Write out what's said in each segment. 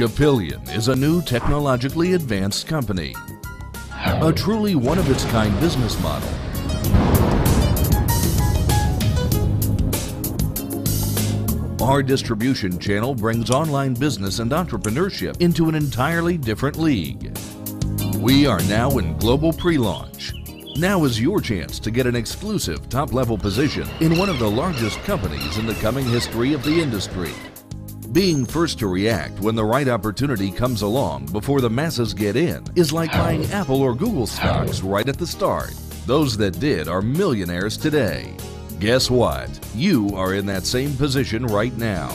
Capillion is a new technologically advanced company, a truly one-of-its-kind business model. Our distribution channel brings online business and entrepreneurship into an entirely different league. We are now in global pre-launch. Now is your chance to get an exclusive top-level position in one of the largest companies in the coming history of the industry. Being first to react when the right opportunity comes along before the masses get in is like buying Apple or Google stocks right at the start. Those that did are millionaires today. Guess what? You are in that same position right now.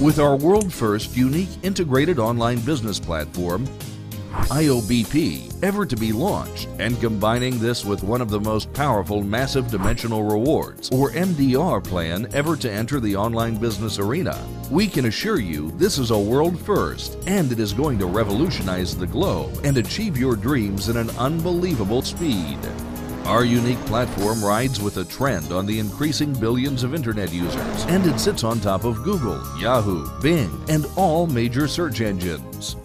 With our world-first, unique, integrated online business platform, IOBP, ever to be launched, and combining this with one of the most powerful massive dimensional rewards, or MDR plan, ever to enter the online business arena, we can assure you this is a world first, and it is going to revolutionize the globe and achieve your dreams in an unbelievable speed. Our unique platform rides with a trend on the increasing billions of internet users, and it sits on top of Google, Yahoo, Bing, and all major search engines.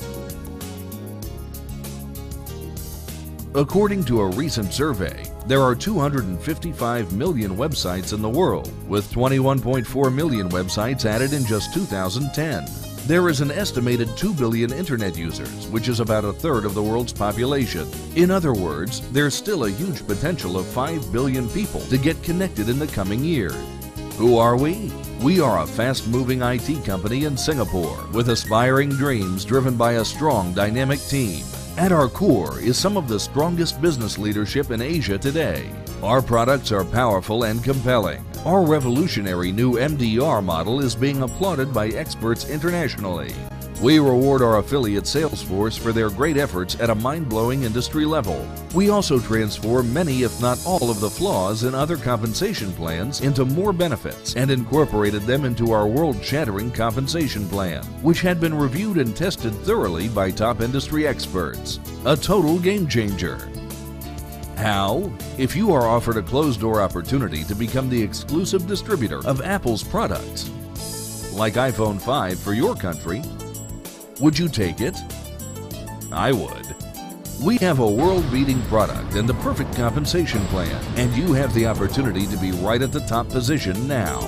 According to a recent survey, there are 255 million websites in the world, with 21.4 million websites added in just 2010. There is an estimated 2 billion internet users, which is about a third of the world's population. In other words, there's still a huge potential of 5 billion people to get connected in the coming year. Who are we? We are a fast-moving IT company in Singapore with aspiring dreams driven by a strong, dynamic team. At our core is some of the strongest business leadership in Asia today. Our products are powerful and compelling. Our revolutionary new MDR model is being applauded by experts internationally. We reward our affiliate sales force for their great efforts at a mind-blowing industry level. We also transform many, if not all, of the flaws in other compensation plans into more benefits and incorporated them into our world-shattering compensation plan, which had been reviewed and tested thoroughly by top industry experts. A total game changer. How? If you are offered a closed-door opportunity to become the exclusive distributor of Apple's products, like iPhone 5 for your country, would you take it? I would. We have a world-beating product and the perfect compensation plan, and you have the opportunity to be right at the top position now.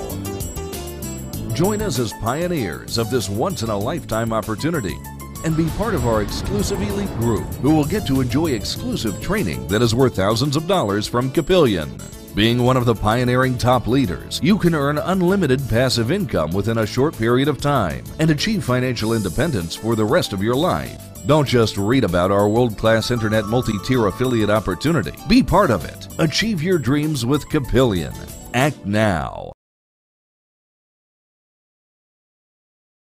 Join us as pioneers of this once-in-a-lifetime opportunity, and be part of our exclusive elite group who will get to enjoy exclusive training that is worth thousands of dollars from Capillion. Being one of the pioneering top leaders, you can earn unlimited passive income within a short period of time and achieve financial independence for the rest of your life. Don't just read about our world-class internet multi-tier affiliate opportunity. Be part of it. Achieve your dreams with Capillion. Act now.